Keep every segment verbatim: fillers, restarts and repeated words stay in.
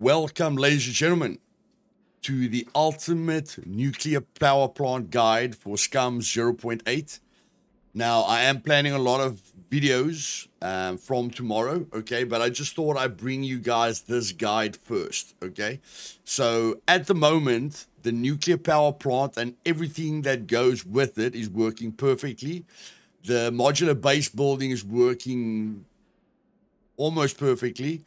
Welcome, ladies and gentlemen, to the ultimate nuclear power plant guide for SCUM zero point eight. Now, I am planning a lot of videos um, from tomorrow, okay? But I just thought I'd bring you guys this guide first, okay? So, at the moment, the nuclear power plant and everything that goes with it is working perfectly. The modular base building is working almost perfectly.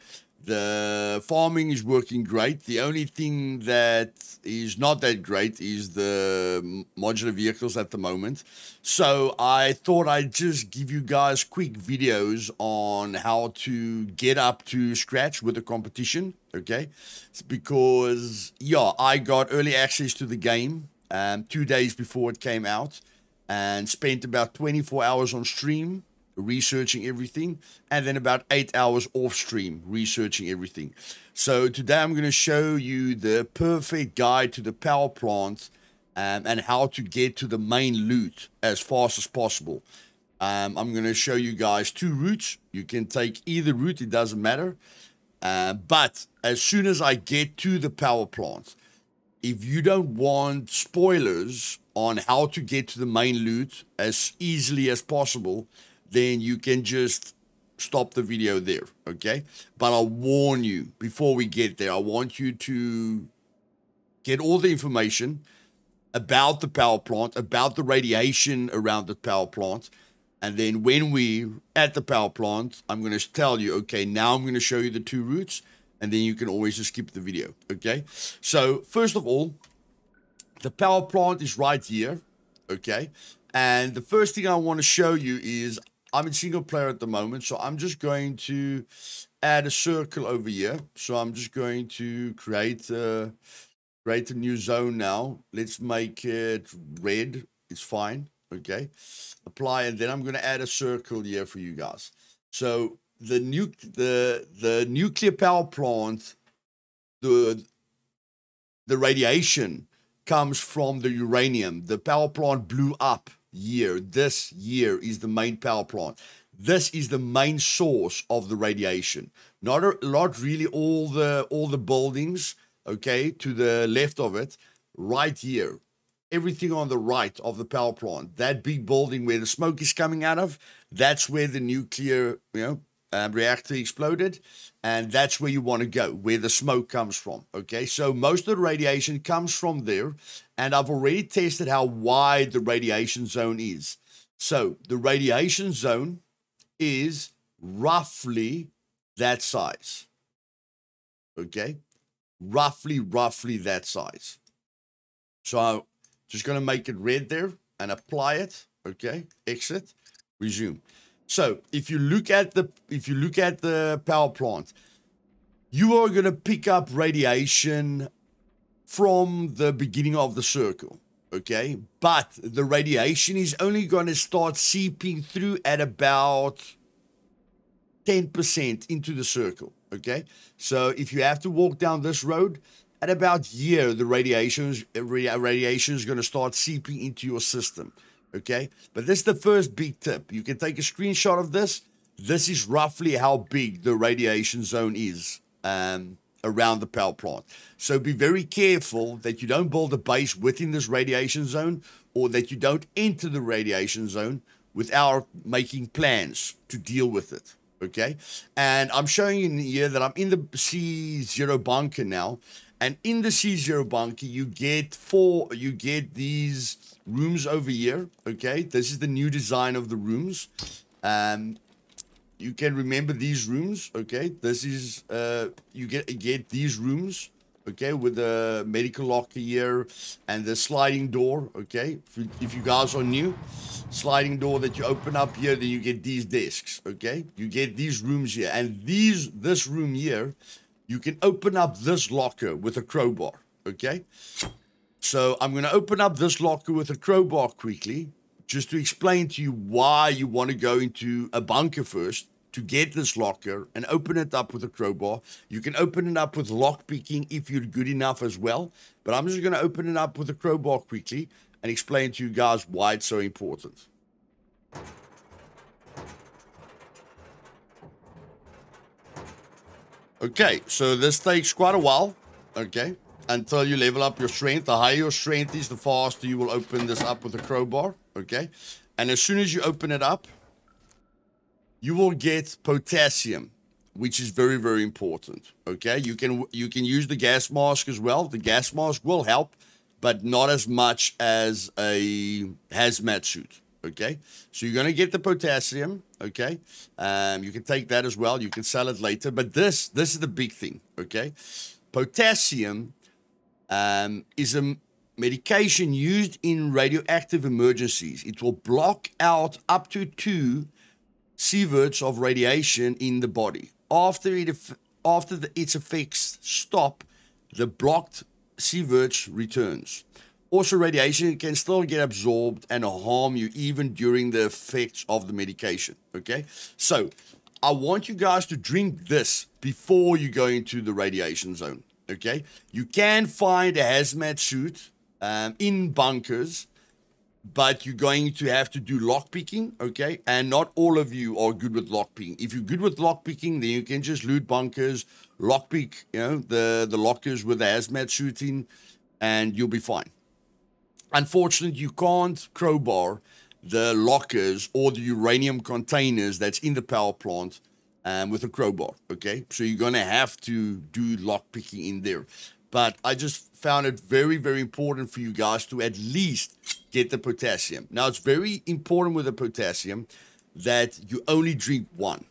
The farming is working great. The only thing that is not that great is the modular vehicles at the moment. So I thought I'd just give you guys quick videos on how to get up to scratch with the competition, okay? It's because, yeah, I got early access to the game um, two days before it came out and spent about twenty-four hours on stream researching everything, and then about eight hours off stream researching everything. So today I'm going to show you the perfect guide to the power plant um, and how to get to the main loot as fast as possible. Um, I'm going to show you guys two routes. You can take either route, it doesn't matter. Uh, but as soon as I get to the power plant, if you don't want spoilers on how to get to the main loot as easily as possible, then you can just stop the video there, okay? But I'll warn you, before we get there, I want you to get all the information about the power plant, about the radiation around the power plant, and then when we're at the power plant, I'm going to tell you, okay, now I'm going to show you the two routes, and then you can always just skip the video, okay? So, first of all, the power plant is right here, okay? And the first thing I want to show you is, I'm in single player at the moment, so I'm just going to add a circle over here. So I'm just going to create a, create a new zone now. Let's make it red. It's fine. Okay. Apply, and then I'm going to add a circle here for you guys. So the nu the the nuclear power plant, the the radiation comes from the uranium. The power plant blew up. Year this year is the main power plant. This is the main source of the radiation, not a lot really. All the all the buildings, okay, to the left of it, right here, everything on the right of the power plant, that big building where the smoke is coming out of, that's where the nuclear you know um, reactor exploded, and that's where you want to go, where the smoke comes from, okay? So most of the radiation comes from there, and I've already tested how wide the radiation zone is. So the radiation zone is roughly that size, okay? Roughly, roughly that size. So I'm just going to make it red there and apply it, okay? Exit, resume. So if you look at the if you look at the power plant, you are going to pick up radiation from the beginning of the circle, okay? But the radiation is only going to start seeping through at about ten percent into the circle, okay? So if you have to walk down this road, at about here, the radiation radiation is going to start seeping into your system. Okay, but this is the first big tip. You can take a screenshot of this. This is roughly how big the radiation zone is um, around the power plant. So be very careful that you don't build a base within this radiation zone, or that you don't enter the radiation zone without making plans to deal with it. Okay, and I'm showing you here that I'm in the C zero bunker now. And in the C zero bunker, you get four, you get these rooms over here, okay? This is the new design of the rooms. Um, you can remember these rooms, okay? This is, uh, you get, get these rooms, okay? With the medical locker here and the sliding door, okay? If, if you guys are new, sliding door that you open up here, then you get these desks, okay? You get these rooms here. And these, this room here, you can open up this locker with a crowbar, okay? So I'm going to open up this locker with a crowbar quickly, just to explain to you why you want to go into a bunker first, to get this locker and open it up with a crowbar. You can open it up with lock picking if you're good enough as well, but I'm just going to open it up with a crowbar quickly and explain to you guys why it's so important. Okay, so this takes quite a while. Okay, until you level up your strength. The higher your strength is, the faster you will open this up with a crowbar. Okay, and as soon as you open it up, you will get potassium, which is very, very important. Okay, you can you can use the gas mask as well. The gas mask will help, but not as much as a hazmat suit. Okay, so you're going to get the potassium. Okay, um, you can take that as well. You can sell it later, but this this is the big thing. Okay, potassium um, is a medication used in radioactive emergencies. It will block out up to two sieverts of radiation in the body. After it after the, its effects stop, the blocked sievert returns. Also, radiation can still get absorbed and harm you even during the effects of the medication, okay? So, I want you guys to drink this before you go into the radiation zone, okay? You can find a hazmat suit um, in bunkers, but you're going to have to do lockpicking, okay? And not all of you are good with lockpicking. If you're good with lockpicking, then you can just loot bunkers, lockpick, you know, the, the lockers with the hazmat suit in, and you'll be fine. Unfortunately, you can't crowbar the lockers or the uranium containers that's in the power plant um, with a crowbar, okay? So you're going to have to do lockpicking in there. But I just found it very, very important for you guys to at least get the potassium. Now, it's very important with the potassium that you only drink one,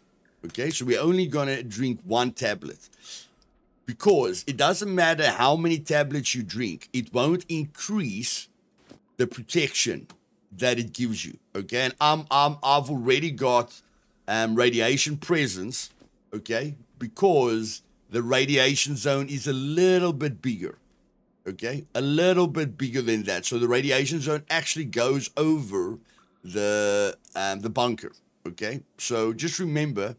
okay? So we're only going to drink one tablet. Because it doesn't matter how many tablets you drink, it won't increase the protection that it gives you, okay? And I'm, I'm, I've already got um, radiation presence, okay? Because the radiation zone is a little bit bigger, okay? A little bit bigger than that. So the radiation zone actually goes over the, um, the bunker, okay? So just remember,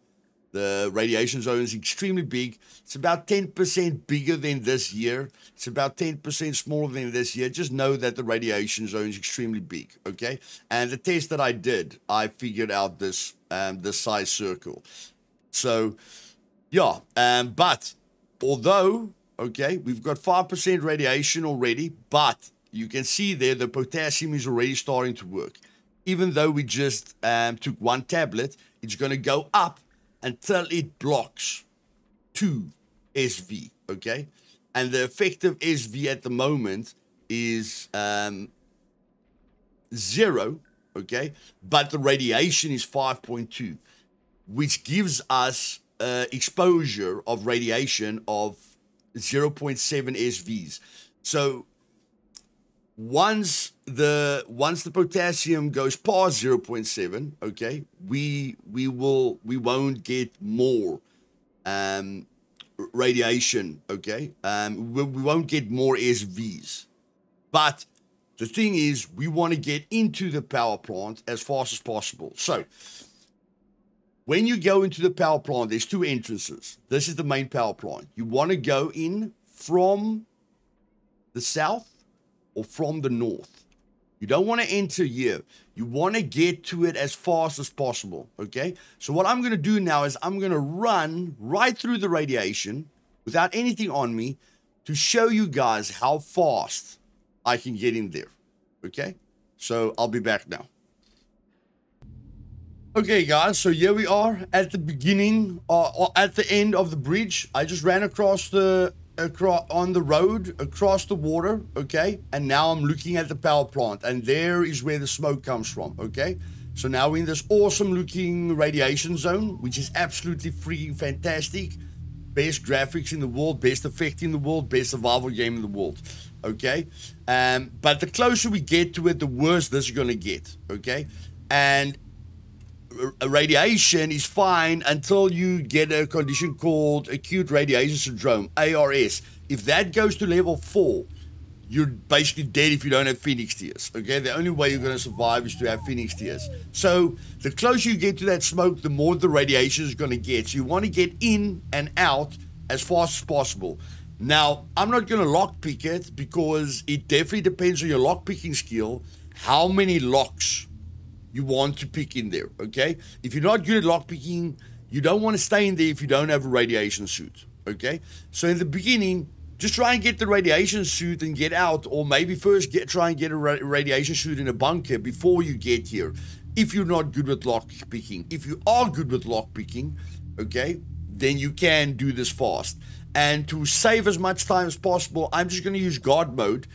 the radiation zone is extremely big. It's about ten percent bigger than this year. It's about ten percent smaller than this year. Just know that the radiation zone is extremely big, okay? And the test that I did, I figured out this, um, this size circle. So, yeah, um, but although, okay, we've got five percent radiation already, but you can see there the potassium is already starting to work. Even though we just um, took one tablet, it's going to go up until it blocks two S V, okay? And the effective S V at the moment is um, zero, okay? But the radiation is five point two, which gives us uh, exposure of radiation of zero point seven S Vs. So once the once the potassium goes past zero point seven, okay, we we will we won't get more um radiation, okay? Um we, we won't get more S Vs. But the thing is, we want to get into the power plant as fast as possible. So when you go into the power plant, there's two entrances. This is the main power plant. You want to go in from the south or from the north. You don't want to enter here. You want to get to it as fast as possible, okay? So what I'm going to do now is I'm going to run right through the radiation without anything on me to show you guys how fast I can get in there, okay? So I'll be back now. Okay, guys, so here we are at the beginning, uh, or at the end of the bridge. I just ran across the... Across on the road, across the water, okay? And now I'm looking at the power plant, and there is where the smoke comes from, okay? So now we're in this awesome looking radiation zone, which is absolutely freaking fantastic. Best graphics in the world, best effect in the world, best survival game in the world, okay? Um, but the closer we get to it, the worse this is gonna get, okay? And radiation is fine until you get a condition called acute radiation syndrome, A R S. If that goes to level four, you're basically dead if you don't have Phoenix Tears, okay? The only way you're going to survive is to have Phoenix Tears. So the closer you get to that smoke, the more the radiation is going to get. So you want to get in and out as fast as possible. Now, I'm not going to lockpick it because it definitely depends on your lockpicking skill, how many locks you want to pick in there, okay? If you're not good at lockpicking, you don't want to stay in there if you don't have a radiation suit, okay? So in the beginning, just try and get the radiation suit and get out, or maybe first get try and get a ra radiation suit in a bunker before you get here. If you're not good with lock picking, if you are good with lock picking, okay, then you can do this fast. And to save as much time as possible, I'm just going to use guard mode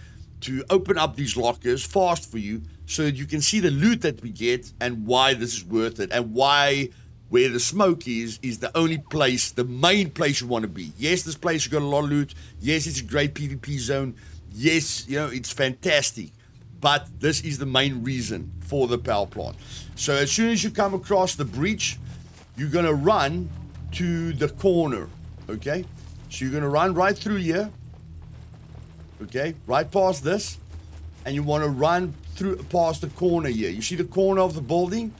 to open up these lockers fast for you, so that you can see the loot that we get and why this is worth it, and why where the smoke is, is the only place, the main place you want to be. Yes, this place has got a lot of loot. Yes, it's a great PvP zone. Yes, you know, it's fantastic. But this is the main reason for the power plant. So as soon as you come across the breach, you're going to run to the corner, okay? So you're going to run right through here, okay? Right past this. And you want to run through past the corner here. You see the corner of the building?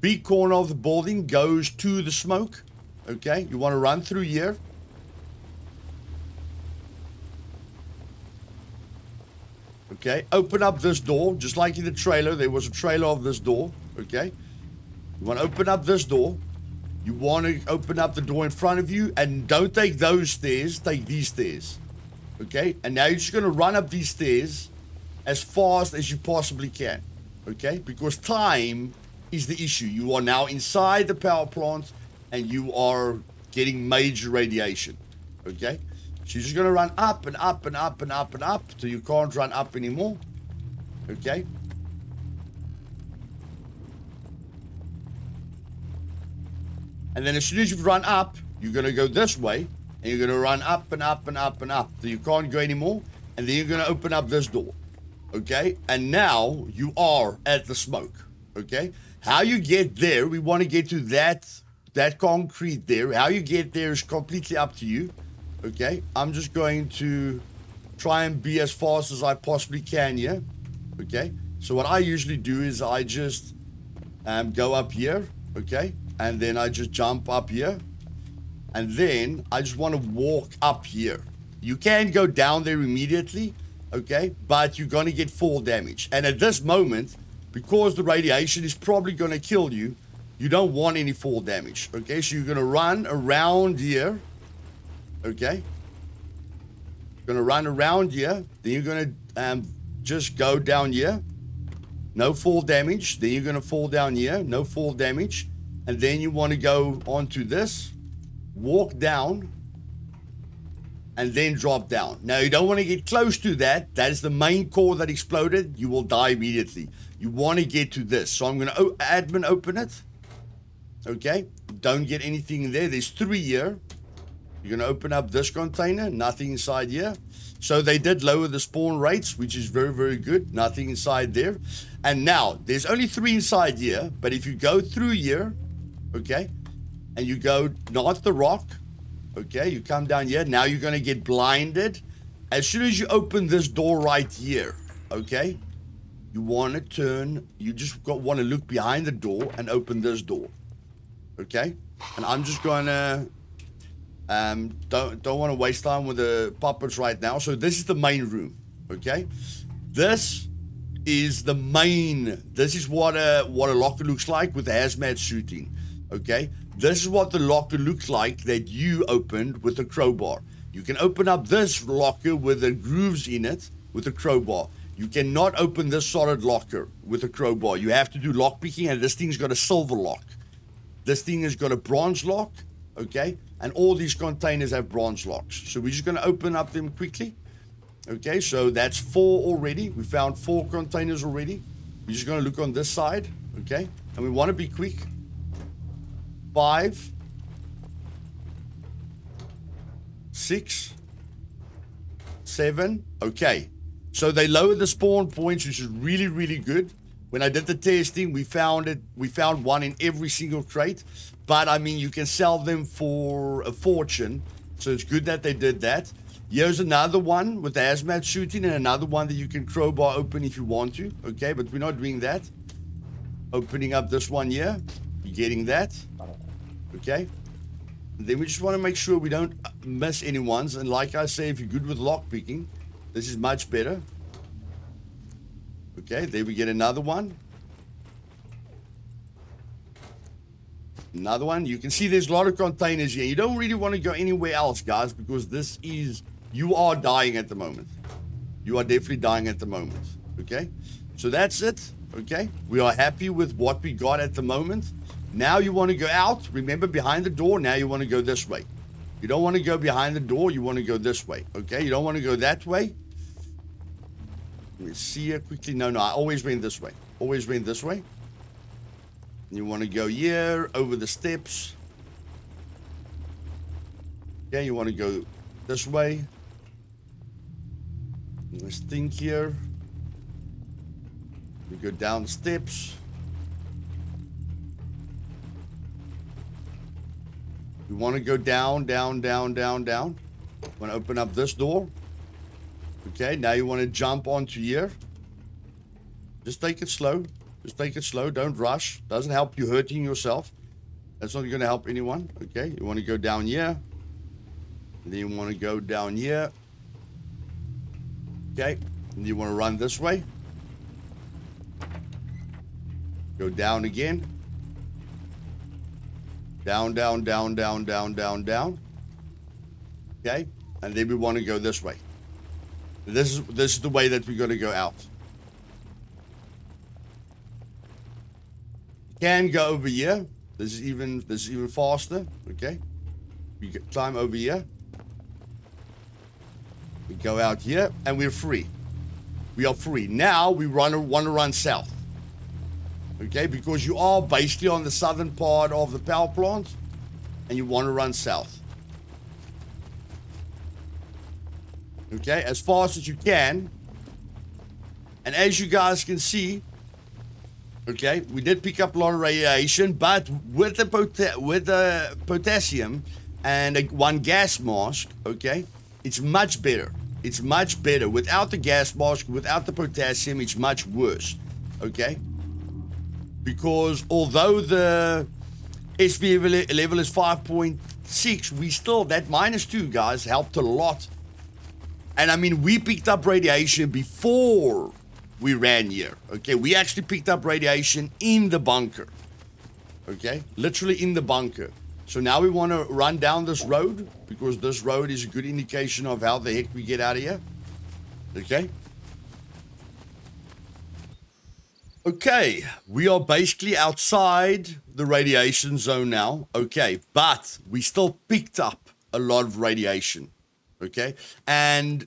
Big corner of the building goes to the smoke. Okay, you want to run through here. Okay, open up this door, just like in the trailer. There was a trailer of this door. Okay, you want to open up this door. You want to open up the door in front of you, and don't take those stairs, take these stairs. Okay, and now you're just going to run up these stairs as fast as you possibly can. Okay, because time is the issue. You are now inside the power plant and you are getting major radiation. Okay, so you're just going to run up and up and up and up and up till you can't run up anymore. Okay, and then as soon as you've run up, you're going to go this way, and you're going to run up and up and up and up till you can't go anymore, and then you're going to open up this door. Okay, and now you are at the smoke. Okay, how you get there, we want to get to that that concrete there. How you get there is completely up to you. Okay, I'm just going to try and be as fast as I possibly can here. Okay, so what I usually do is I just um, go up here, okay, and then I just jump up here, and then I just want to walk up here. You can go down there immediately, okay, but you're going to get fall damage, and at this moment, because the radiation is probably going to kill you, you don't want any fall damage. Okay, so you're going to run around here. Okay, you're going to run around here. Then you're going to um, just go down here. No fall damage. Then you're going to fall down here. No fall damage. And then you want to go onto this. Walk down. And then drop down. Now, you don't want to get close to that. That is the main core that exploded. You will die immediately. You want to get to this. So I'm going to admin open it. Okay. Don't get anything in there. There's three here. You're going to open up this container. Nothing inside here. So they did lower the spawn rates, which is very, very good. Nothing inside there. And now, there's only three inside here. But if you go through here, okay, and you go not the rock, okay, you come down here. Now you're going to get blinded. As soon as you open this door right here, okay, you want to turn, you just got, want to look behind the door and open this door. Okay? And I'm just going to, um, don't, don't want to waste time with the puppets right now. So this is the main room. Okay? This is the main, this is what a, what a locker looks like with the hazmat shooting. Okay? This is what the locker looks like that you opened with a crowbar. You can open up this locker with the grooves in it with a crowbar. You cannot open this solid locker with a crowbar. You have to do lock picking, and this thing's got a silver lock. This thing has got a bronze lock, okay? And all these containers have bronze locks. So we're just going to open up them quickly. Okay, so that's four already. We found four containers already. We're just going to look on this side, okay? And we want to be quick. Five. Six. Seven. Okay. So they lowered the spawn points, which is really, really good. When I did the testing, we found it. We found one in every single crate. But, I mean, you can sell them for a fortune. So it's good that they did that. Here's another one with the hazmat shooting, and another one that you can crowbar open if you want to. Okay, but we're not doing that. Opening up this one here. You're getting that. Okay. And then we just want to make sure we don't miss any ones. And like I say, if you're good with lockpicking, this is much better. Okay, there we get another one. Another one. You can see there's a lot of containers here. You don't really want to go anywhere else, guys, because this is, you are dying at the moment. You are definitely dying at the moment. Okay, so that's it. Okay, we are happy with what we got at the moment. Now you want to go out. Remember, behind the door. Now you want to go this way. You don't want to go behind the door. You want to go this way. Okay, you don't want to go that way. Let me see here quickly. No, no, I always went this way. Always went this way. You want to go here, over the steps. Yeah, you want to go this way. Let's think here. We go down the steps. You want to go down, down, down, down, down. You want to open up this door. Okay, now you want to jump onto here. Just take it slow. Just take it slow. Don't rush. Doesn't help you hurting yourself. That's not going to help anyone. Okay, you want to go down here. And then you want to go down here. Okay, and you want to run this way. Go down again. Down, down, down, down, down, down, down. Okay, and then we want to go this way. This is this is the way that we're going to go out. You can go over here. This is even this is even faster. Okay, we climb over here. We go out here, and we're free. We are free now. We run want to run south. Okay, because you are basically on the southern part of the power plant, and you want to run south. Okay, as fast as you can. And as you guys can see, okay, we did pick up a lot of radiation, but with the pot with the potassium and a, one gas mask, okay, it's much better. It's much better. Without the gas mask, without the potassium, it's much worse. Okay, because although the S V level is five point six, we still, that minus two, guys, helped a lot. And I mean, we picked up radiation before we ran here. Okay, we actually picked up radiation in the bunker. Okay, literally in the bunker. So now we want to run down this road, because this road is a good indication of how the heck we get out of here. Okay. Okay, we are basically outside the radiation zone now. Okay, but we still picked up a lot of radiation. Okay, and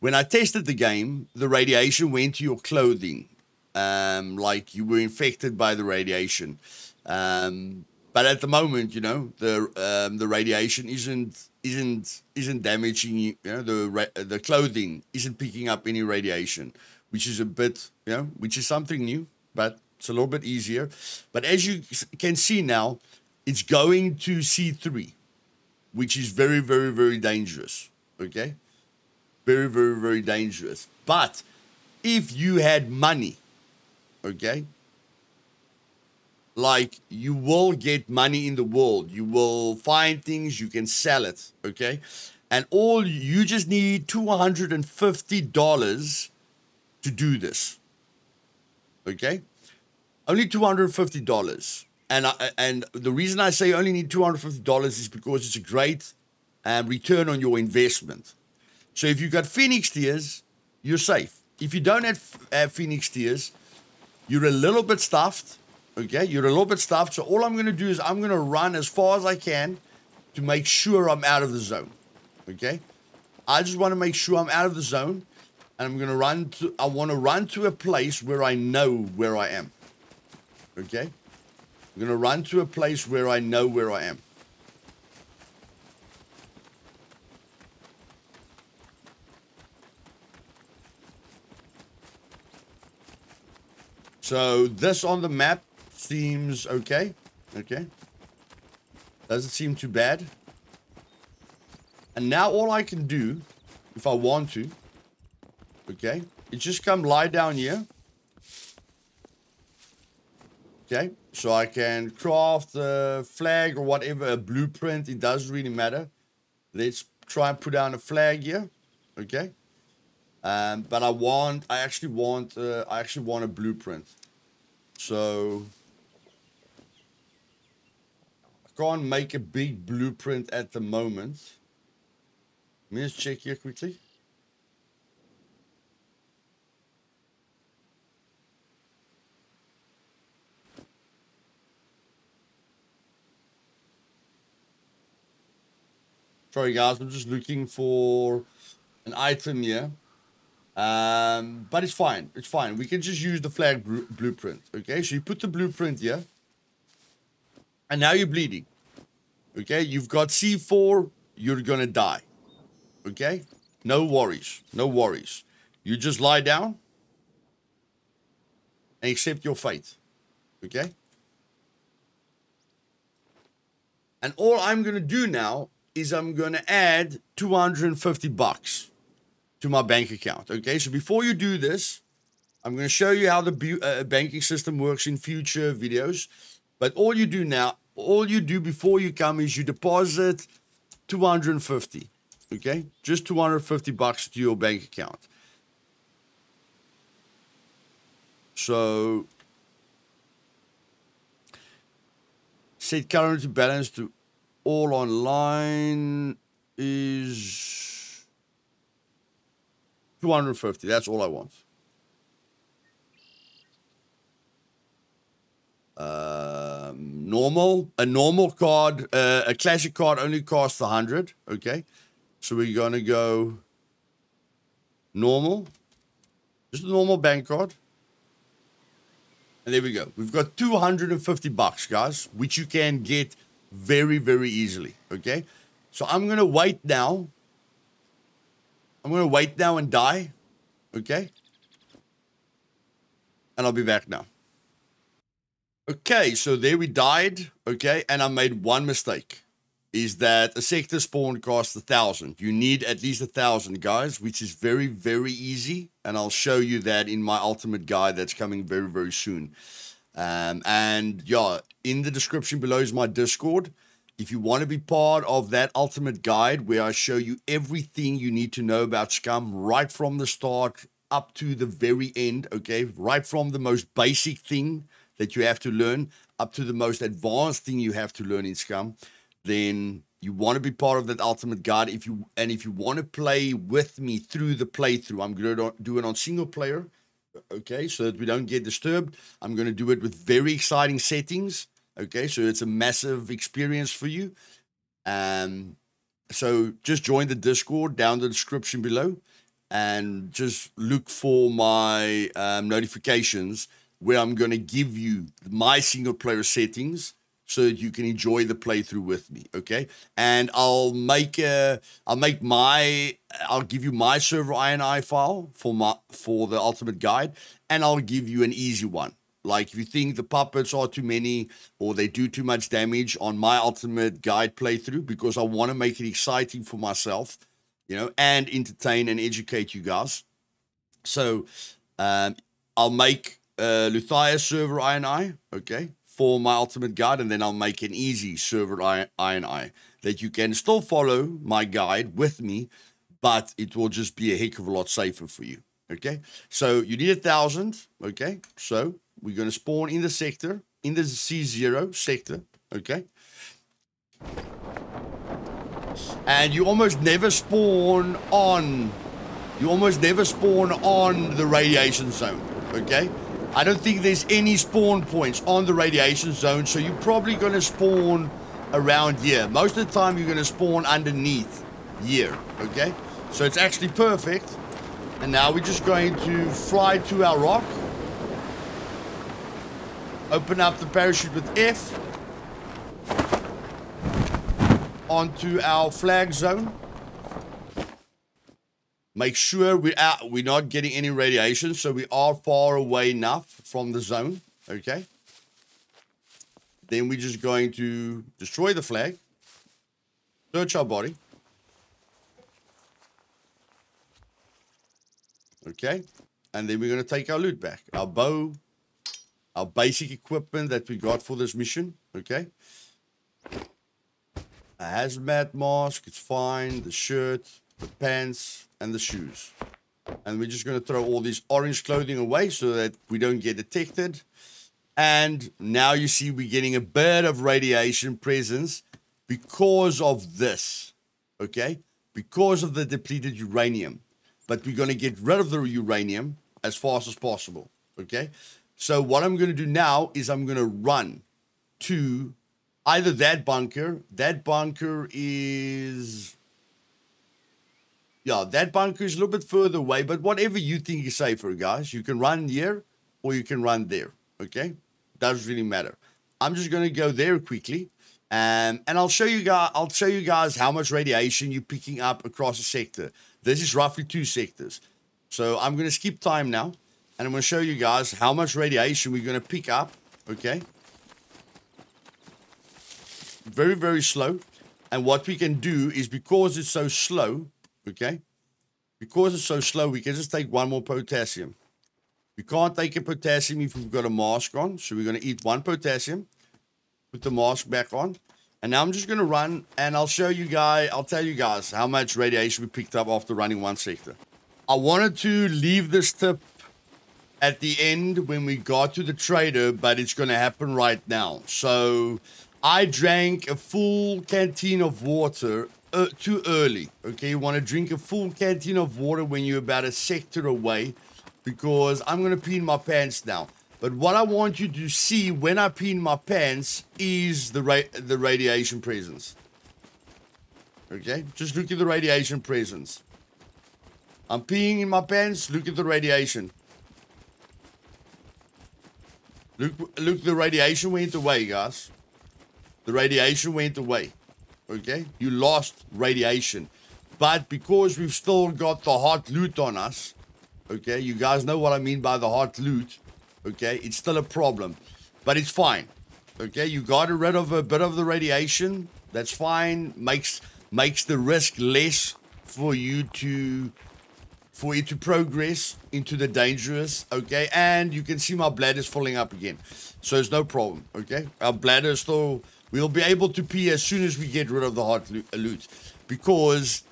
when I tested the game, the radiation went to your clothing, um, like you were infected by the radiation. Um, but at the moment, you know, the um, the radiation isn't isn't isn't damaging you. You know, the ra the clothing isn't picking up any radiation, which is a bit, you know, which is something new, but it's a little bit easier. But as you can see now, it's going to C three, which is very, very, very dangerous. Okay, very, very, very dangerous. But if you had money, okay, like you will get money in the world. You will find things, you can sell it, okay? And all, you just need two hundred fifty dollars to do this, okay? Only two hundred fifty dollars. And, I, and the reason I say only need two hundred fifty dollars is because it's a great Um, return on your investment. So if you've got Phoenix Tears, you're safe. If you don't have, have Phoenix Tears, you're a little bit stuffed. Okay, you're a little bit stuffed. So all I'm going to do is I'm going to run as far as I can to make sure I'm out of the zone. Okay, I just want to make sure I'm out of the zone, and I'm going to run to, I want to run to a place where I know where I am. Okay, I'm going to run to a place where I know where I am. So this on the map seems okay. Okay. Doesn't seem too bad. And now all I can do, if I want to, okay, is just come lie down here. Okay. So I can craft a flag or whatever, a blueprint. It doesn't really matter. Let's try and put down a flag here. Okay. Um, but I want, I actually want, uh, I actually want a blueprint. So can't make a big blueprint at the moment. Let me just check here quickly. Sorry guys, I'm just looking for an item here. Um, but it's fine, it's fine. We can just use the flag blueprint, okay? So you put the blueprint here. And now you're bleeding, okay? You've got C four, you're gonna die, okay? No worries, no worries. You just lie down and accept your fate, okay? And all I'm gonna do now is I'm going to add two hundred fifty bucks to my bank account, okay? So before you do this, I'm going to show you how the uh, banking system works in future videos. But all you do now, all you do before you come is you deposit two hundred fifty, okay? Just two hundred fifty bucks to your bank account. So, set current balance to all online is two hundred fifty. That's all I want. Uh, normal, a normal card, uh, a classic card only costs one hundred. Okay. So we're going to go normal, just a normal bank card. And there we go. We've got two hundred fifty bucks, guys, which you can get very, very easily, okay? So I'm going to wait now. I'm going to wait now and die, okay? And I'll be back now. Okay, so there we died, okay? And I made one mistake, is that a sector spawn costs one thousand. You need at least one thousand, guys, which is very, very easy. And I'll show you that in my ultimate guide that's coming very, very soon. Um, and yeah, in the description below is my Discord. If you want to be part of that ultimate guide where I show you everything you need to know about SCUM right from the start up to the very end, okay? Right from the most basic thing that you have to learn up to the most advanced thing you have to learn in SCUM, then you want to be part of that ultimate guide. If you and if you want to play with me through the playthrough, I'm going to do it on single player. Okay, so that we don't get disturbed. I'm going to do it with very exciting settings. Okay, so it's a massive experience for you. Um, so just join the Discord down the description below and just look for my um, notifications where I'm going to give you my single player settings so that you can enjoy the playthrough with me, okay? And I'll make a, I'll make my, I'll give you my server I N I file for my, for the ultimate guide, and I'll give you an easy one. Like if you think the puppets are too many or they do too much damage on my ultimate guide playthrough, because I want to make it exciting for myself, you know, and entertain and educate you guys. So um, I'll make uh, Luthia server I N I, okay, for my ultimate guide, and then I'll make an easy server I N I that you can still follow my guide with me, but it will just be a heck of a lot safer for you, okay? So you need a thousand, okay? So we're going to spawn in the sector, in the C zero sector, okay? And you almost never spawn on, you almost never spawn on the radiation zone, okay? I don't think there's any spawn points on the radiation zone, so you're probably going to spawn around here. Most of the time, you're going to spawn underneath here, okay? So it's actually perfect. And now we're just going to fly to our rock. Open up the parachute with F. Onto our flag zone. Make sure we are, we're not getting any radiation, so we are far away enough from the zone, okay? Then we're just going to destroy the flag, search our body. Okay, and then we're going to take our loot back, our bow, our basic equipment that we got for this mission, okay? A hazmat mask, it's fine, the shirt, the pants, and the shoes. And we're just going to throw all this orange clothing away so that we don't get detected. And now you see we're getting a bit of radiation presence because of this, okay? Because of the depleted uranium. But we're going to get rid of the uranium as fast as possible, okay? So what I'm going to do now is I'm going to run to either that bunker. That bunker is... Yeah, that bunker is a little bit further away, but whatever you think is safer, guys. You can run here or you can run there, okay? Doesn't really matter. I'm just going to go there quickly. Um, and I'll show you guys, I'll show you guys how much radiation you're picking up across a sector. This is roughly two sectors. So I'm going to skip time now, and I'm going to show you guys how much radiation we're going to pick up, okay? Very, very slow. And what we can do is, because it's so slow, okay? Because it's so slow, we can just take one more potassium. We can't take a potassium if we've got a mask on, so we're going to eat one potassium. Put the mask back on, and now I'm just going to run, and I'll show you guys, I'll tell you guys how much radiation we picked up after running one sector. I wanted to leave this tip at the end when we got to the trader, but it's going to happen right now. So I drank a full canteen of water uh, too early, okay? You want to drink a full canteen of water when you're about a sector away, because I'm going to pee in my pants now. But what I want you to see when I pee in my pants is the ra the radiation presence. Okay? Just look at the radiation presence. I'm peeing in my pants. Look at the radiation. Look, look, the radiation went away, guys. The radiation went away. Okay? You lost radiation. But because we've still got the hot loot on us, okay, you guys know what I mean by the hot loot. Okay, it's still a problem, but it's fine. Okay, you got rid of a bit of the radiation. That's fine. Makes makes the risk less for you to for it to progress into the dangerous. Okay, and you can see my bladder's filling up again, so it's no problem. Okay, our bladder still, we'll be able to pee as soon as we get rid of the hot loot, because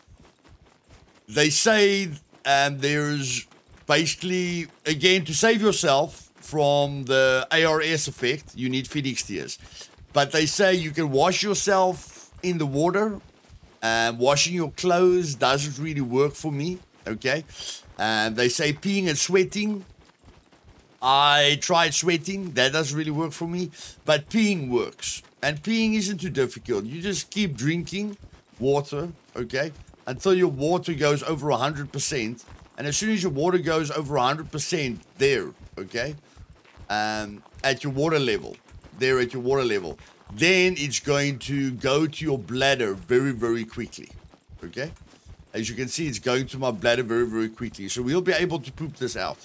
they say um, there's basically, again, to save yourself from the A R S effect, you need Phoenix Tears. But they say you can wash yourself in the water. Um, washing your clothes doesn't really work for me, okay? Um, they say peeing and sweating. I tried sweating. That doesn't really work for me. But peeing works. And peeing isn't too difficult. You just keep drinking water, okay? Until your water goes over one hundred percent. And as soon as your water goes over one hundred percent there, okay? Um, at your water level, there at your water level, then it's going to go to your bladder very, very quickly, okay? As you can see, it's going to my bladder very, very quickly. So we'll be able to poop this out.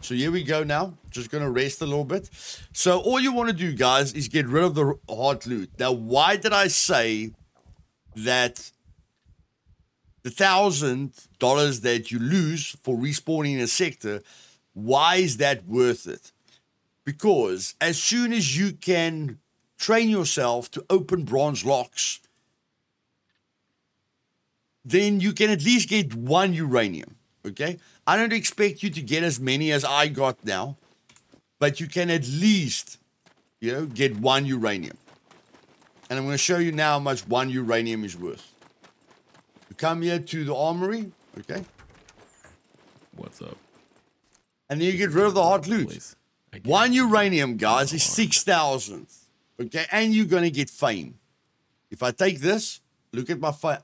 So here we go now. Just going to rest a little bit. So all you want to do, guys, is get rid of the hot loot. Now, why did I say that the one thousand dollars that you lose for respawning a sector, why is that worth it? Because as soon as you can train yourself to open bronze locks, then you can at least get one uranium, okay? I don't expect you to get as many as I got now, but you can at least, you know, get one uranium. And I'm going to show you now how much one uranium is worth. You come here to the armory, okay? What's up? And then you get rid of the hot loot. Please. One uranium, guys, is six thousand, okay? And you're going to get fame. If I take this, look at my fame.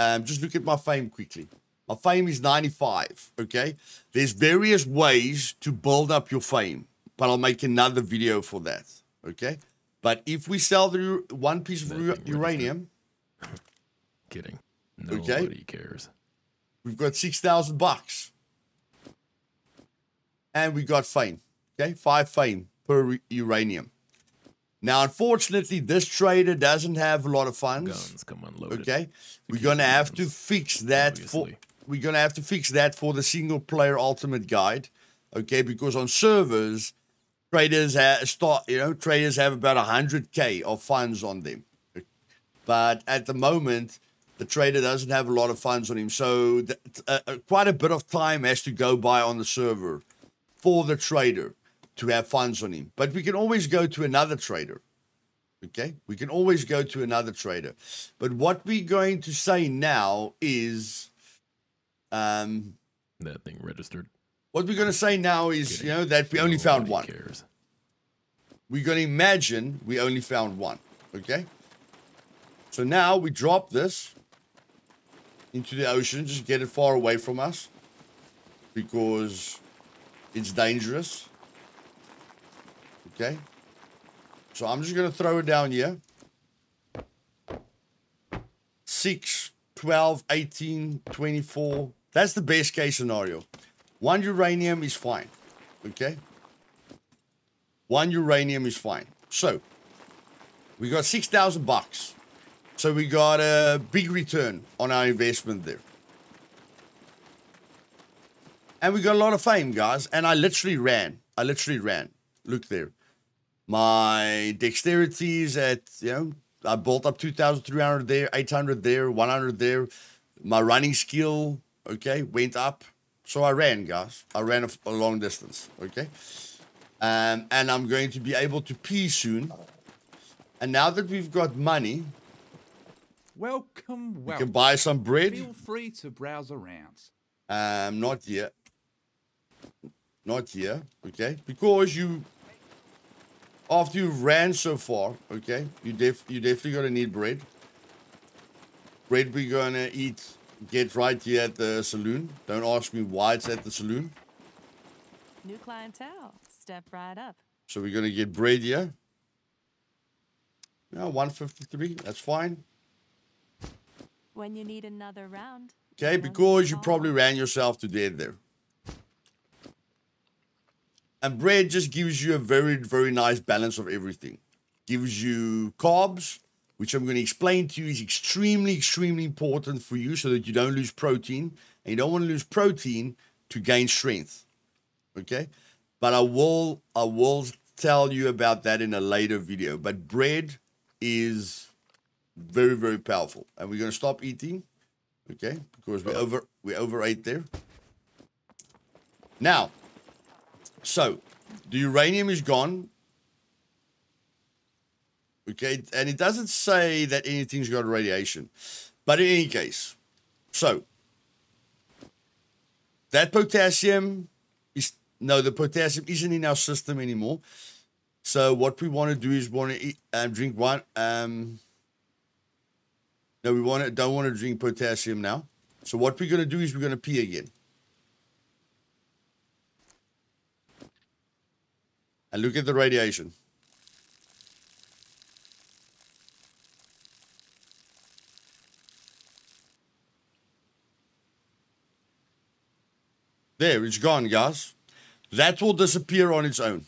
Um, just look at my fame quickly. My fame is ninety-five, okay? There's various ways to build up your fame, but I'll make another video for that, okay? But if we sell the one piece of ur uranium... Kidding. Nobody okay? cares. We've got six thousand bucks. And we got fame. Okay, five fame per uranium. Now, unfortunately, this trader doesn't have a lot of funds. Guns come unloaded. Okay, we're gonna have to fix that obviously. for. We're gonna have to fix that for the single player ultimate guide. Okay, because on servers, traders have start. You know, traders have about a hundred k of funds on them, but at the moment, the trader doesn't have a lot of funds on him. So, that, uh, quite a bit of time has to go by on the server for the trader to have funds on him. But we can always go to another trader. Okay? We can always go to another trader. But what we're going to say now is... Um, that thing registered. What we're going to say now is, you know, that we only found one. Cares. We're going to imagine we only found one. Okay? So now we drop this into the ocean. Just get it far away from us, because it's dangerous. Okay? So I'm just going to throw it down here. six, twelve, eighteen, twenty-four. That's the best case scenario. One uranium is fine. Okay? One uranium is fine. So, we got six thousand bucks. So we got a big return on our investment there. And we got a lot of fame, guys. And I literally ran. I literally ran. Look there. My dexterity is at, you know, I built up two thousand three hundred there, eight hundred there, one hundred there. My running skill, okay, went up. So I ran, guys. I ran a, a long distance, okay? Um, and I'm going to be able to pee soon. And now that we've got money, welcome, welcome. we can buy some bread. Feel free to browse around. Um, not here. Not here, okay? Because you, after you ran so far, okay, you, def you definitely gonna need bread. Bread we're gonna eat. Get right here at the saloon. Don't ask me why it's at the saloon. New clientele. Step right up. So we're going to get bread here. No, one fifty-three. That's fine. When you need another round. Okay, because you probably ran yourself to death there. And bread just gives you a very, very nice balance of everything. Gives you carbs, which I'm going to explain to you is extremely, extremely important for you so that you don't lose protein. And you don't want to lose protein to gain strength, okay? But I will, I will tell you about that in a later video. But bread is very, very powerful. And we're going to stop eating, okay? Because we over, we overate there. Now, so the uranium is gone. Okay, and it doesn't say that anything's got radiation. But in any case, so, that potassium is, no, the potassium isn't in our system anymore. So what we want to do is we want to eat, um, drink one, um, no, we want to, don't want to drink potassium now. So what we're going to do is we're going to pee again. And look at the radiation. There, it's gone, guys. That will disappear on its own.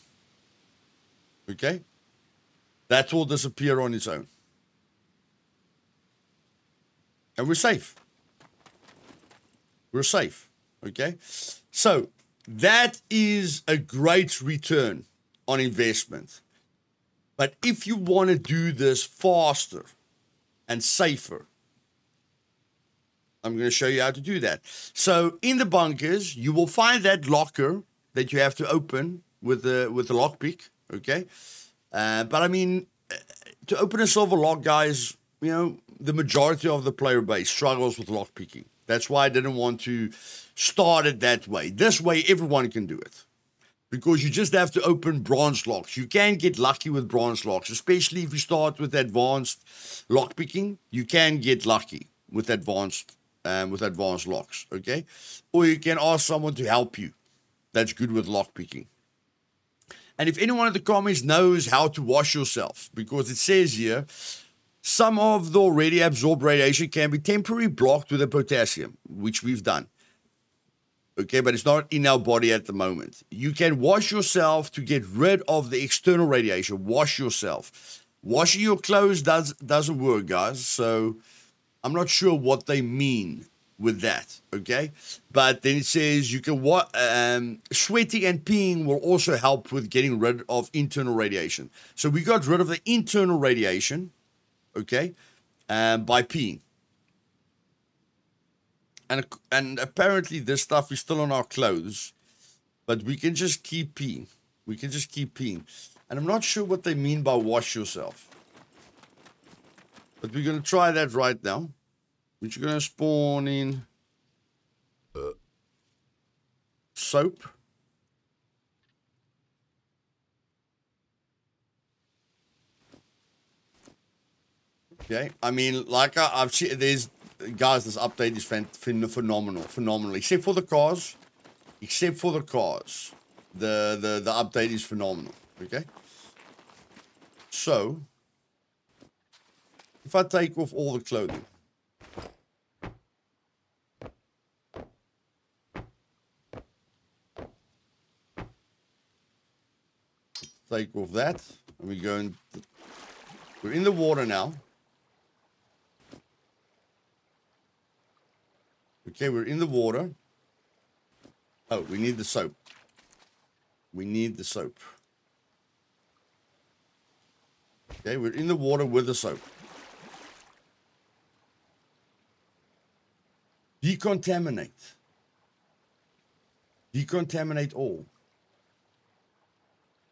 Okay? That will disappear on its own. And we're safe. We're safe. Okay? So, that is a great return on investment. But if you want to do this faster and safer, I'm going to show you how to do that. So in the bunkers, you will find that locker that you have to open with the with the lockpick, okay? Uh, but I mean, to open a silver lock, guys, you know, the majority of the player base struggles with lockpicking. That's why I didn't want to start it that way. This way, everyone can do it. Because you just have to open bronze locks. You can get lucky with bronze locks, especially if you start with advanced lockpicking. You can get lucky with advanced Um, with advanced locks, okay? Or you can ask someone to help you. That's good with lock picking. And if anyone in the comments knows how to wash yourself, because it says here, some of the already absorbed radiation can be temporarily blocked with the potassium, which we've done. Okay, but it's not in our body at the moment. You can wash yourself to get rid of the external radiation. Wash yourself. Washing your clothes does, doesn't work, guys, so... I'm not sure what they mean with that, okay? But then it says you can wa um, sweating and peeing will also help with getting rid of internal radiation. So we got rid of the internal radiation, okay, um, by peeing. And, and apparently this stuff is still on our clothes, but we can just keep peeing. We can just keep peeing. And I'm not sure what they mean by wash yourself. But we're going to try that right now. Which you're going to spawn in uh, soap. Okay, I mean, like I, I've seen, there's, guys, this update is phenomenal, phenomenal. Except for the cars, except for the cars, the, the, the update is phenomenal, okay? So, if I take off all the clothing, take off that, and we go in, we're in the water now. Okay, we're in the water. Oh, we need the soap. We need the soap. Okay, we're in the water with the soap. Decontaminate. Decontaminate all.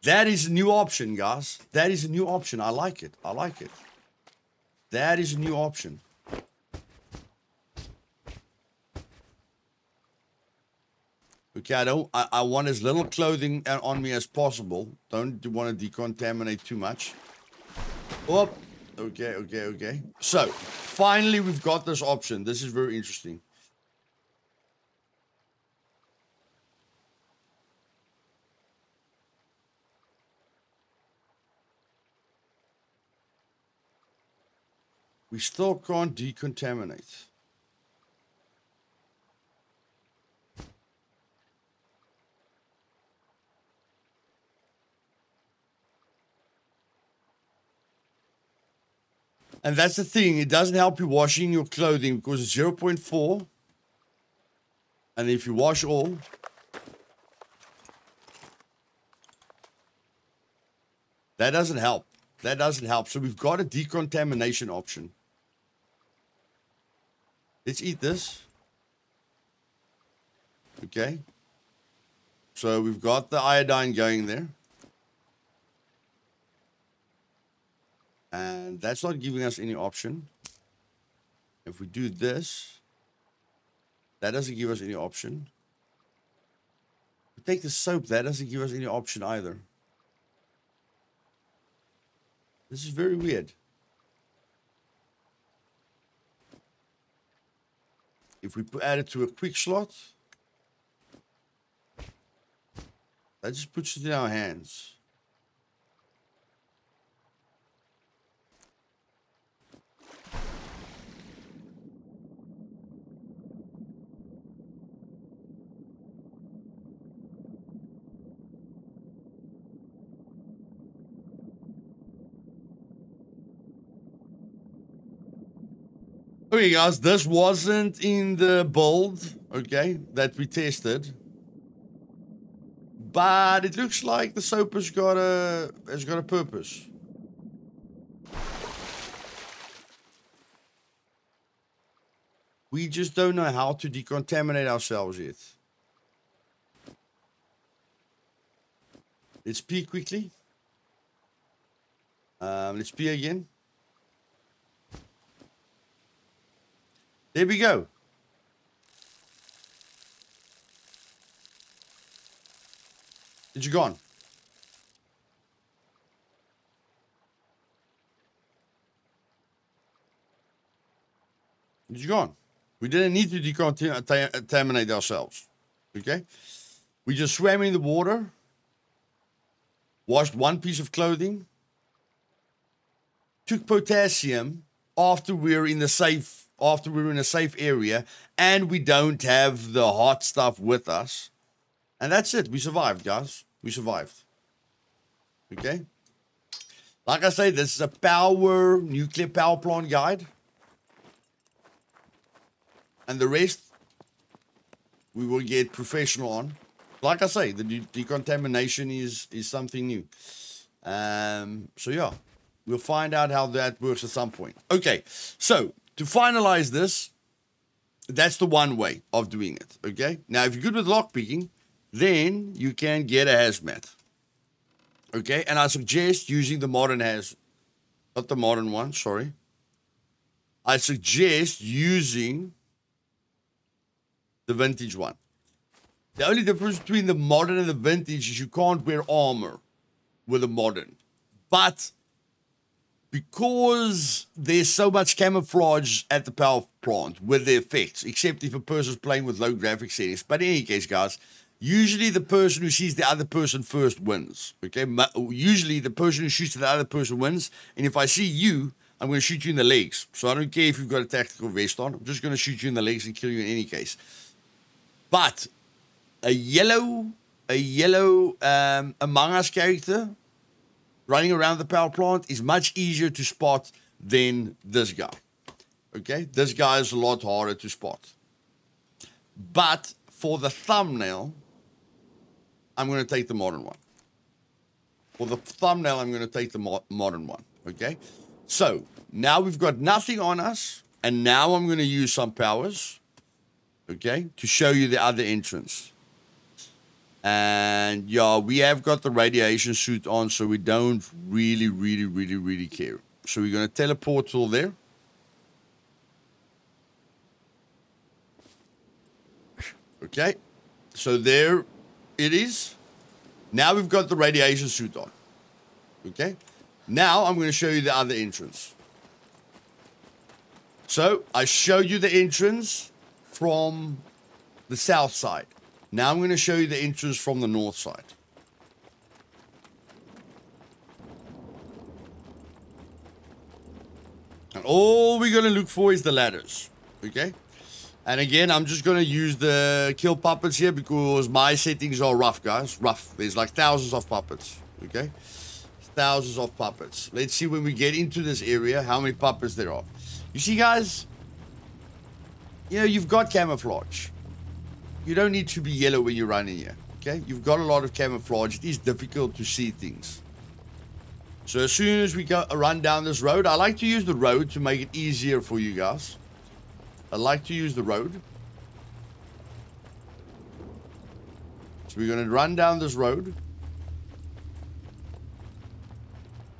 That is a new option, guys. That is a new option. I like it. I like it. That is a new option. Okay, I don't. I, I want as little clothing on me as possible. Don't want to decontaminate too much. Oh, okay, okay, okay. So, finally, we've got this option. This is very interesting. We still can't decontaminate. And that's the thing, it doesn't help you washing your clothing because it's zero point four. And if you wash all, that doesn't help. That doesn't help. So we've got a decontamination option. Let's eat this. Okay. So we've got the iodine going there. And that's not giving us any option. If we do this, that doesn't give us any option. We take the soap, that doesn't give us any option either. This is very weird. If we add it to a quick slot, that just puts it in our hands. Okay, guys, this wasn't in the build, okay, that we tested. But it looks like the soap has got a, has got a purpose. We just don't know how to decontaminate ourselves yet. Let's pee quickly. Um, let's pee again. There we go. It's gone. It's gone. We didn't need to decontaminate ourselves. Okay? We just swam in the water, washed one piece of clothing, took potassium after we were in the safe. After we're in a safe area and we don't have the hot stuff with us. And that's it. We survived, guys. We survived. Okay. Like I say, this is a power, nuclear power plant guide. And the rest, we will get professional on. Like I say, the de decontamination is, is something new. Um, so yeah, we'll find out how that works at some point. Okay, so to finalize this, that's the one way of doing it, okay? Now, if you're good with lockpicking, then you can get a hazmat. Okay, and I suggest using the modern has, not the modern one, sorry. I suggest using the vintage one. The only difference between the modern and the vintage is you can't wear armor with the modern. But because there's so much camouflage at the power plant with the effects, except if a person's playing with low graphics settings. But in any case, guys, usually the person who sees the other person first wins. Okay, usually the person who shoots at the other person wins. And if I see you, I'm going to shoot you in the legs. So I don't care if you've got a tactical vest on. I'm just going to shoot you in the legs and kill you in any case. But a yellow, a yellow um, Among Us character running around the power plant is much easier to spot than this guy. Okay, this guy is a lot harder to spot. But for the thumbnail, I'm going to take the modern one. For the thumbnail, I'm going to take the mo modern one, okay? So, now we've got nothing on us, and now I'm going to use some powers, okay, to show you the other entrance. And, yeah, we have got the radiation suit on, so we don't really, really, really, really care. So, we're going to teleport till there. Okay, so there it is. Now we've got the radiation suit on. Okay. Now I'm going to show you the other entrance. So I showed you the entrance from the south side. Now I'm going to show you the entrance from the north side. And all we're going to look for is the ladders. Okay. And again, I'm just going to use the kill puppets here because my settings are rough, guys. Rough. There's like thousands of puppets. Okay. Thousands of puppets. Let's see when we get into this area how many puppets there are. You see, guys? You know, you've got camouflage. You don't need to be yellow when you run in here. Okay? You've got a lot of camouflage. It is difficult to see things. So as soon as we go, run down this road, I like to use the road to make it easier for you guys. I like to use the road. So we're going to run down this road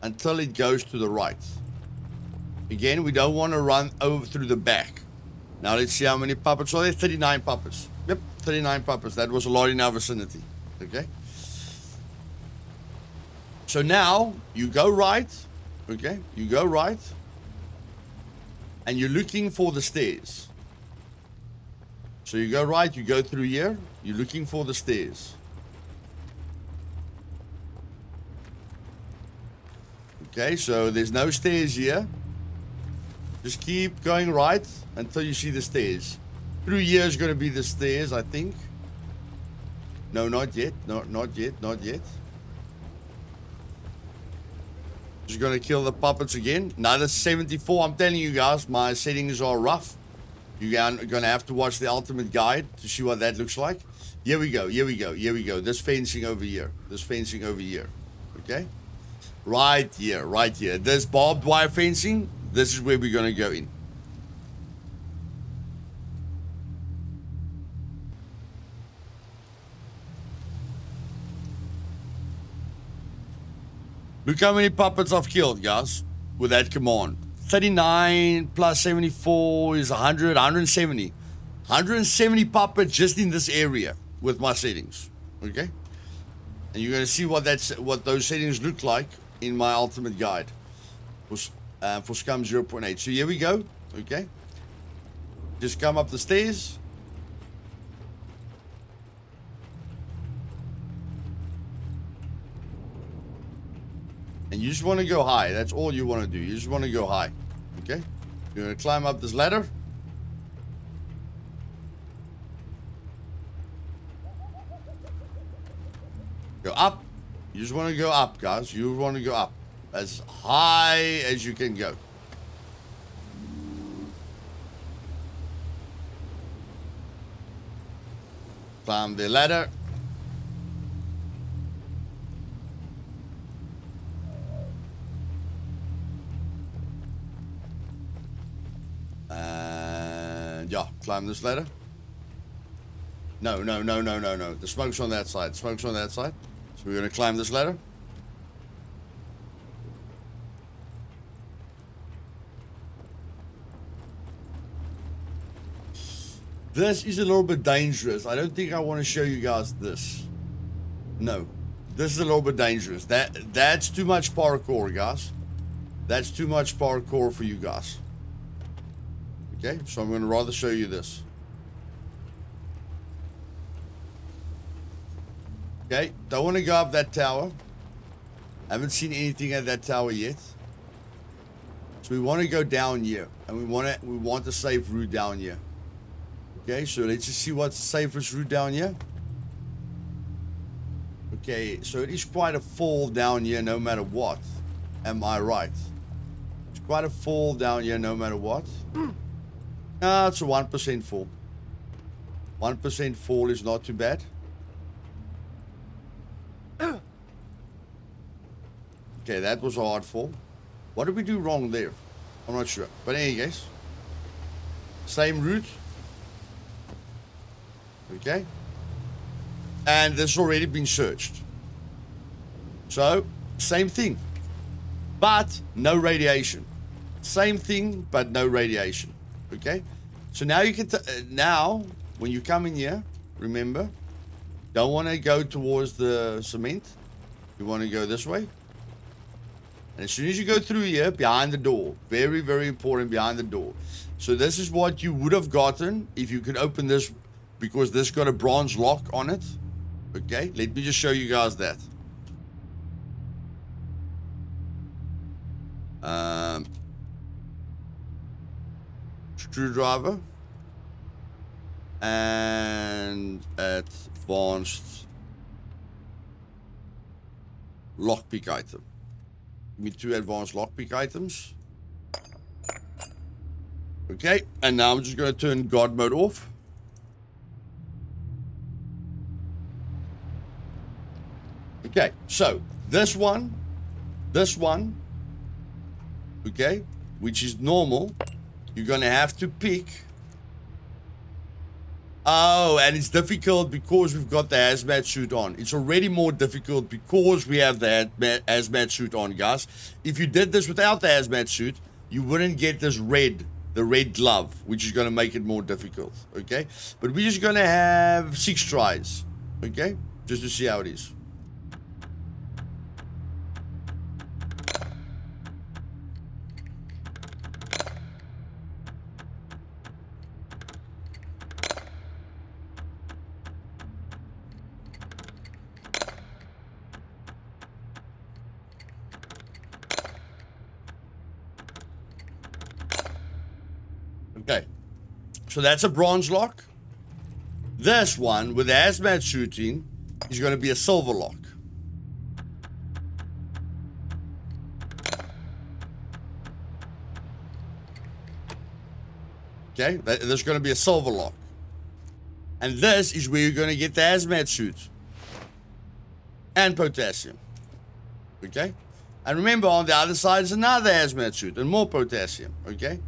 until it goes to the right. Again, we don't want to run over through the back. Now let's see how many puppets are there. thirty-nine puppets. Yep, thirty-nine puppets. That was a lot in our vicinity. Okay. So now you go right. Okay, you go right. And you're looking for the stairs. So you go right, you go through here, you're looking for the stairs. Okay, so there's no stairs here. Just keep going right until you see the stairs. Through here is going to be the stairs, I think. No, not yet. No, not yet, not yet. Just going to kill the puppets again. Another seventy-four. I'm telling you guys, my settings are rough. You're going to have to watch the ultimate guide to see what that looks like. Here we go. Here we go. Here we go. This fencing over here. This fencing over here. Okay. Right here. Right here. This barbed wire fencing. This is where we're going to go in. Look how many puppets I've killed, guys, with that command. thirty-nine plus seventy-four is one hundred, one hundred seventy. one hundred seventy puppets just in this area with my settings, okay? And you're going to see what that's, what those settings look like in my ultimate guide for, uh, for SCUM zero point eight. So here we go, okay? Just come up the stairs. And you just want to go high. That's all you want to do. You just want to go high. Okay? You're going to climb up this ladder. Go up. You just want to go up, guys. You want to go up. As high as you can go. Climb the ladder. Yeah, climb this ladder. No, no, no, no, no, no. The smoke's on that side. The smoke's on that side. So we're going to climb this ladder. This is a little bit dangerous. I don't think I want to show you guys this. No, this is a little bit dangerous. That that's too much parkour, guys. That's too much parkour for you guys. Okay, so I'm going to rather show you this. Okay, don't want to go up that tower. Haven't seen anything at that tower yet. So we want to go down here, and we want to we want the safe route down here. Okay, so let's just see what's the safest route down here. Okay, so it is quite a fall down here no matter what. Am I right? It's quite a fall down here no matter what. Ah, it's a one percent fall. one percent fall is not too bad. Okay, that was a hard fall. What did we do wrong there? I'm not sure. But any case, same route. Okay. And this already been searched. So, same thing. But no radiation. Same thing, but no radiation. Okay. So now you can, t now when you come in here, remember, don't want to go towards the cement. You want to go this way. And as soon as you go through here, behind the door, very, very important, behind the door. So this is what you would have gotten if you could open this, because this got a bronze lock on it. Okay, let me just show you guys that. Um, screwdriver. And advanced lockpick item. Give me two advanced lockpick items. Okay, and now I'm just going to turn God mode off. Okay, so this one, this one, okay, which is normal, you're going to have to pick. Oh, and it's difficult because we've got the hazmat suit on. It's already more difficult because we have the hazmat suit on, guys. If you did this without the hazmat suit, you wouldn't get this red, the red glove, which is going to make it more difficult, okay? But we're just going to have six tries, okay? Just to see how it is. So that's a bronze lock. This one with the hazmat shooting is going to be a silver lock. Okay, there's going to be a silver lock. And this is where you're going to get the hazmat suit. And potassium. Okay? And remember, on the other side is another hazmat suit and more potassium. Okay?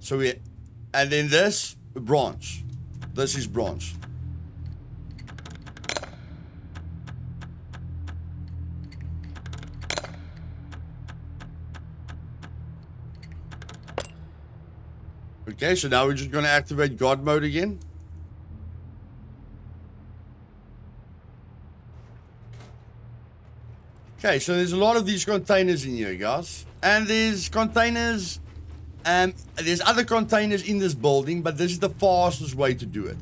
So we... And then this, bronze. This is bronze. Okay, so now we're just going to activate God mode again. Okay, so there's a lot of these containers in here, guys. And there's containers... Um, there's other containers in this building, but this is the fastest way to do it.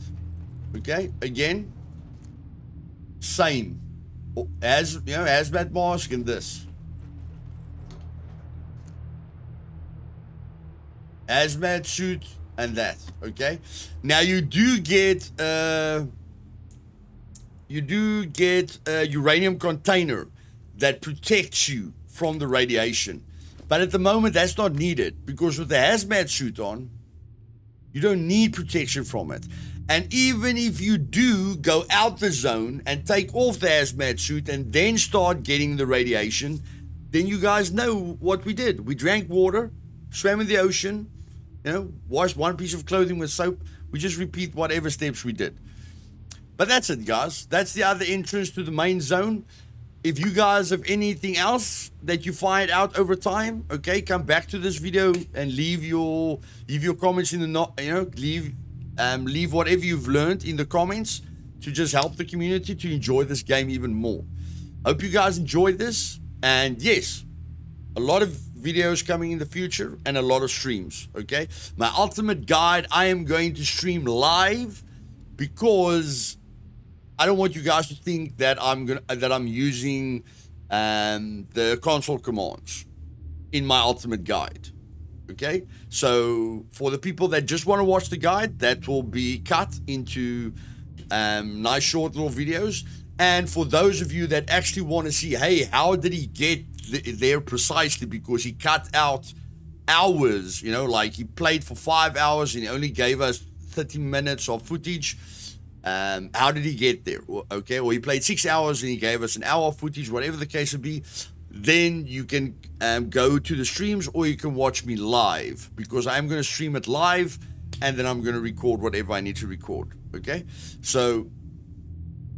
Okay, again, same as you know, hazmat mask and this hazmat suit and that. Okay, now you do get uh, you do get a uranium container that protects you from the radiation. But at the moment, that's not needed because with the hazmat suit on, you don't need protection from it. And even if you do go out the zone and take off the hazmat suit and then start getting the radiation, then you guys know what we did. We drank water, swam in the ocean, you know, washed one piece of clothing with soap. We just repeat whatever steps we did. But that's it, guys. That's the other entrance to the main zone. If you guys have anything else that you find out over time, okay, come back to this video and leave your leave your comments in the not you know leave Um, leave whatever you've learned in the comments to just help the community to enjoy this game even more. Hope you guys enjoyed this. And yes, a lot of videos coming in the future and a lot of streams, okay? My ultimate guide, I am going to stream live because I don't want you guys to think that I'm gonna that I'm using um, the console commands in my ultimate guide, okay? So for the people that just want to watch the guide, that will be cut into um, nice short little videos. And for those of you that actually want to see, hey, how did he get th there precisely, because he cut out hours, you know, like he played for five hours and he only gave us thirty minutes of footage. Um, how did he get there? Okay, or he played six hours and he gave us an hour of footage, whatever the case would be. Then you can um, go to the streams, or you can watch me live, because I'm going to stream it live and then I'm going to record whatever I need to record. Okay, so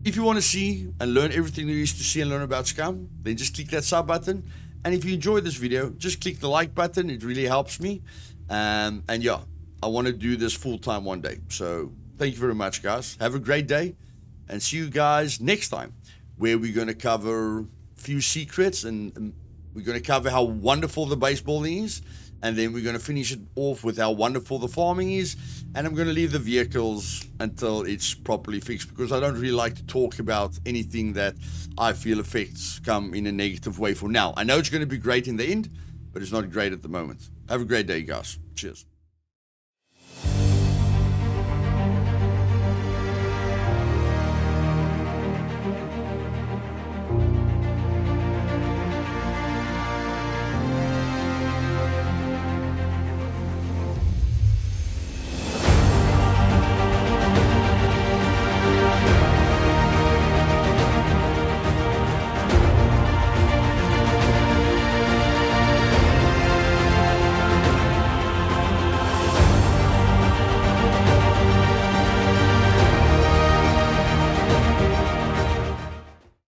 if you want to see and learn everything there is to see and learn about SCUM, then just click that sub button. And if you enjoyed this video, just click the like button. It really helps me. Um, and yeah, I want to do this full time one day. So thank you very much, guys. Have a great day, and see you guys next time, where we're going to cover a few secrets, and, and we're going to cover how wonderful the baseball is. And then we're going to finish it off with how wonderful the farming is. And I'm going to leave the vehicles until it's properly fixed, because I don't really like to talk about anything that I feel affects SCUM in a negative way for now. I know it's going to be great in the end, but it's not great at the moment. Have a great day, guys. Cheers.